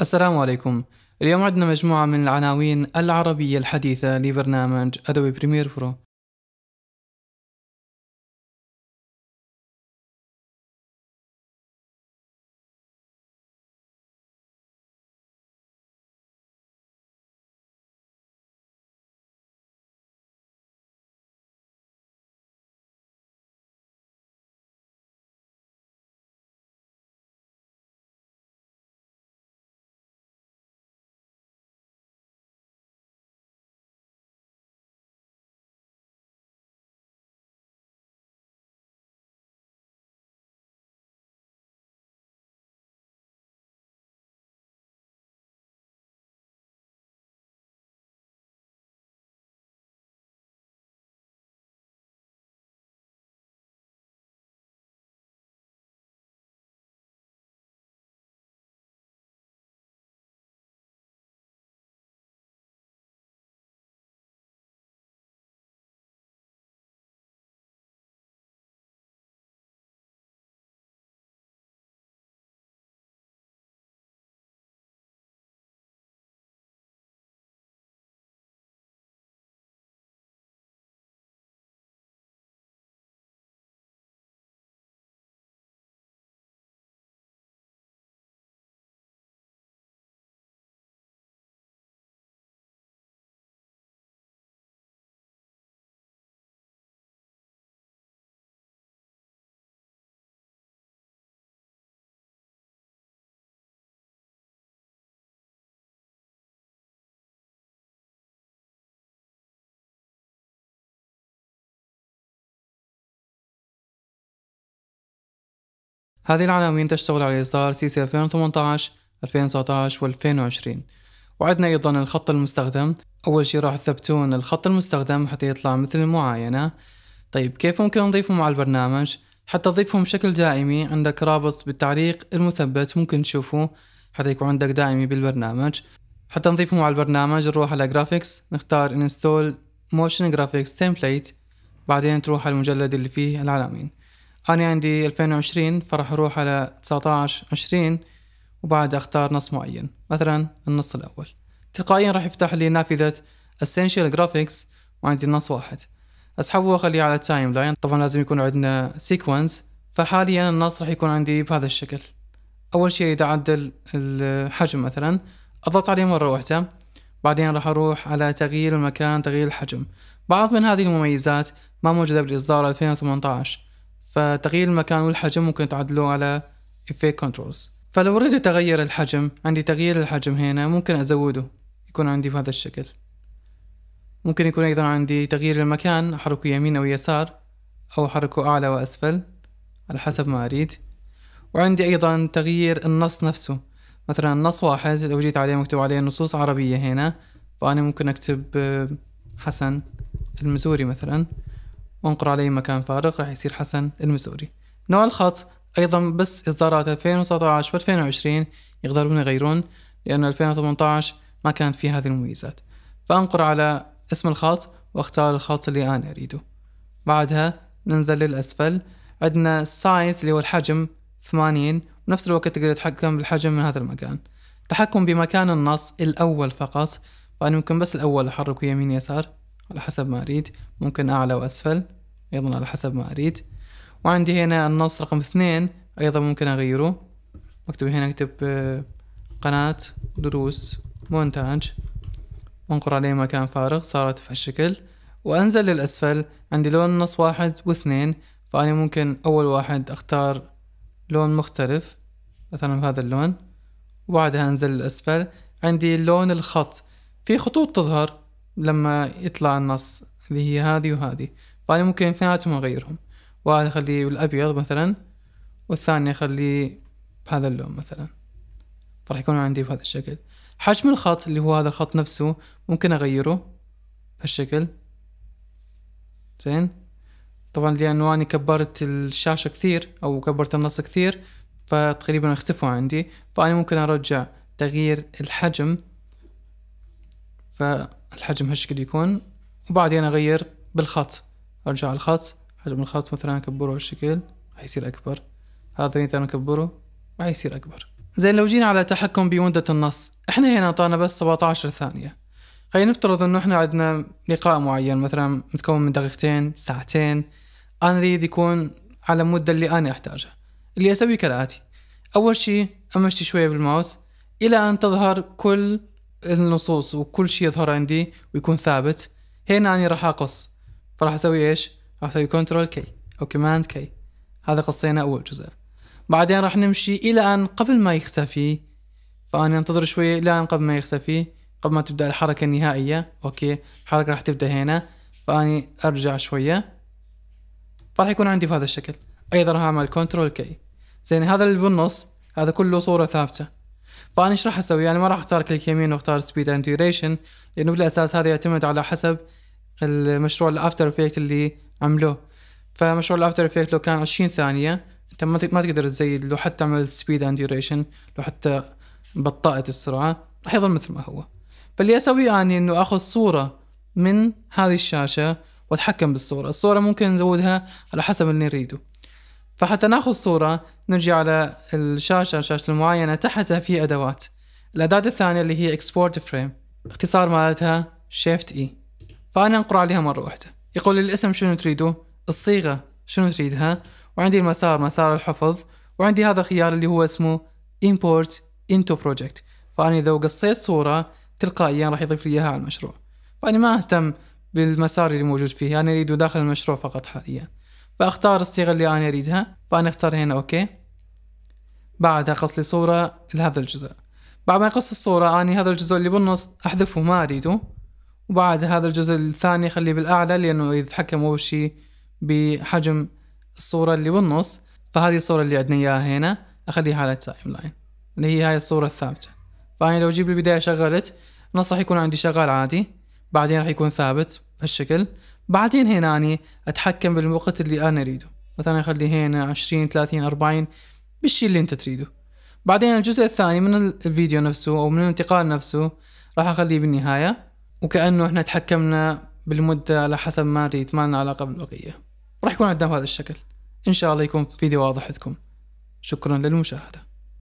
السلام عليكم. اليوم عندنا مجموعة من العناوين العربية الحديثة لبرنامج أدوبي بريمير برو. هذه العناوين تشتغل على إصدار CC 2018 2019 و2020. وعدنا أيضا الخط المستخدم. أول شي راح تثبتون الخط المستخدم حتى يطلع مثل المعاينة. طيب كيف ممكن نضيفهم على البرنامج؟ حتى تضيفهم بشكل دائمي عندك رابط بالتعليق المثبت ممكن تشوفوه حتى يكون عندك دائمي بالبرنامج. حتى نضيفهم على البرنامج نروح على Graphics، نختار Install Motion Graphics Template، بعدين تروح على المجلد اللي فيه العناوين. أنا عندي 2020 فراح أروح على 19-20 وبعد أختار نص معين، مثلا النص الأول. تلقائيا راح يفتح لي نافذة Essential Graphics وعندي النص واحد. أسحبه وأخليه على Timeline. طبعا لازم يكون عندنا Sequence، فحاليا النص راح يكون عندي بهذا الشكل. أول شيء إذا أعدل الحجم مثلا أضغط عليه مرة واحدة، بعدين راح أروح على تغيير المكان تغيير الحجم. بعض من هذه المميزات ما موجودة بالإصدار 2018، فتغيير المكان والحجم ممكن تعدلوه على Effect Controls. فلو أريد أتغير الحجم عندي تغيير الحجم هنا، ممكن أزوده يكون عندي بهذا الشكل. ممكن يكون أيضا عندي تغيير المكان، أحركه يمين أو يسار أو أحركه أعلى وأسفل على حسب ما أريد. وعندي أيضا تغيير النص نفسه، مثلا النص واحد لو جيت عليه مكتوب عليه نصوص عربية هنا، فأنا ممكن أكتب حسن المزوري مثلا وانقر عليه مكان فارغ راح يصير حسن المزوري. نوع الخط أيضا بس إصدارات 2019 و2020 يقدرون يغيرون، لأن 2018 ما كانت فيه هذه المميزات. فأنقر على اسم الخط واختار الخط اللي أنا أريده. بعدها ننزل للأسفل، عندنا السايز اللي هو الحجم 80، ونفس الوقت تقدر تتحكم بالحجم من هذا المكان. تحكم بمكان النص الأول فقط، فأنا ممكن بس الأول أحركه يمين يسار على حسب ما أريد، ممكن أعلى وأسفل أيضا على حسب ما أريد. وعندي هنا النص رقم 2 أيضا ممكن أغيره، مكتوب هنا أكتب قناة دروس مونتاج وانقر عليه مكان فارغ صارت في الشكل. وأنزل للأسفل عندي لون النص 1 و2، فأنا ممكن أول واحد أختار لون مختلف مثلا بهذا اللون، وبعدها أنزل للأسفل عندي لون الخط. في خطوط تظهر لما يطلع النص اللي هي هذه وهذه، فأنا ممكن اثنيناتهم أغيرهم، واحد أخليه بالأبيض مثلا والثاني أخليه بهذا اللون مثلا، فراح يكون عندي بهذا الشكل. حجم الخط اللي هو هذا الخط نفسه ممكن أغيره بهالشكل، زين. طبعا لأنه أنا كبرت الشاشة كثير أو كبرت النص كثير فتقريبا اختفوا عندي، فأنا ممكن أرجع تغيير الحجم فالحجم هالشكل يكون، وبعدين أغير بالخط. أرجع على الخط، حجم الخط مثلا أكبره هالشكل راح يصير أكبر، هذا إذا أنا أكبره راح يصير أكبر. زين لو جينا على تحكم بمدة النص، احنا هنا اعطانا بس 17 ثانية. خلينا نفترض انه احنا عندنا لقاء معين مثلا متكون من دقيقتين، ساعتين، انا اريد يكون على المدة اللي انا احتاجها. اللي اسوي كالاتي، اول شي امشي شوية بالماوس الى ان تظهر كل النصوص وكل شي يظهر عندي ويكون ثابت. هنا انا راح اقص، فراح اسوي ايش؟ راح اسوي كنترول كي او كماند كي. هذا قصينا اول جزء، بعدين راح نمشي الى ان قبل ما يختفي، فانا انتظر شوية الى ان قبل ما يختفي، قبل ما تبدأ الحركة النهائية. اوكي، الحركة راح تبدأ هنا، فاني ارجع شوية، فراح يكون عندي بهذا الشكل. ايضا راح اعمل كنترول كي. زين هذا اللي بالنص هذا كله صورة ثابتة، فانا ايش راح اسوي؟ يعني ما راح اختار كليك يمين واختار سبيد اند ديوريشن، لانه بالاساس هذا يعتمد على حسب المشروع الافتر افكت اللي عملوه. فمشروع الافتر افكت لو كان 20 ثانية انت ما تقدر تزيد لو حتى عملت سبيد اند ديوريشن، لو حتى بطأت السرعة راح يظل مثل ما هو. فاللي اسويه اني انه اخذ صورة من هذه الشاشة واتحكم بالصورة. الصورة ممكن نزودها على حسب اللي نريده. فحتى ناخذ صورة نجي على الشاشة، شاشة المعاينة، تحتها في ادوات. الاداة الثانية اللي هي Export Frame، اختصار مالتها Shift E. فانا انقر عليها مرة واحدة، يقول لي الاسم شنو تريده، الصيغة شنو تريدها، وعندي المسار مسار الحفظ، وعندي هذا الخيار اللي هو اسمه Import into Project. فأنا إذا قصيت صورة تلقائيا راح يضيف لي إياها على المشروع، فأنا ما أهتم بالمسار اللي موجود فيه، أنا أريده داخل المشروع فقط حاليا. فأختار الصيغة اللي أنا أريدها، فأنا أختار هنا أوكي. بعدها قص لي صورة لهذا الجزء. بعد ما يقص الصورة أنا هذا الجزء اللي بالنص أحذفه ما أريده، وبعد هذا الجزء الثاني خليه بالأعلى لأنه يتحكم أول شي بحجم الصورة اللي بالنص. فهذه الصورة اللي عندنا إياها هنا أخليها على التايم لاين اللي هي هاي الصورة الثابتة. فأنا لو جيب البداية شغلت النص راح يكون عندي شغال عادي، بعدين راح يكون ثابت بهالشكل، بعدين هنا أنا أتحكم بالوقت اللي أنا أريده، مثلا أخليه هنا 20 30 40 بالشي اللي أنت تريده. بعدين الجزء الثاني من الفيديو نفسه أو من الانتقال نفسه راح أخليه بالنهاية، وكأنه إحنا تحكمنا بالمدة على حسب ما نريد، ما لنا علاقة بالبقية. راح يكون عندنا بهذا الشكل. إن شاء الله يكون فيديو واضح لكم. شكرا للمشاهدة.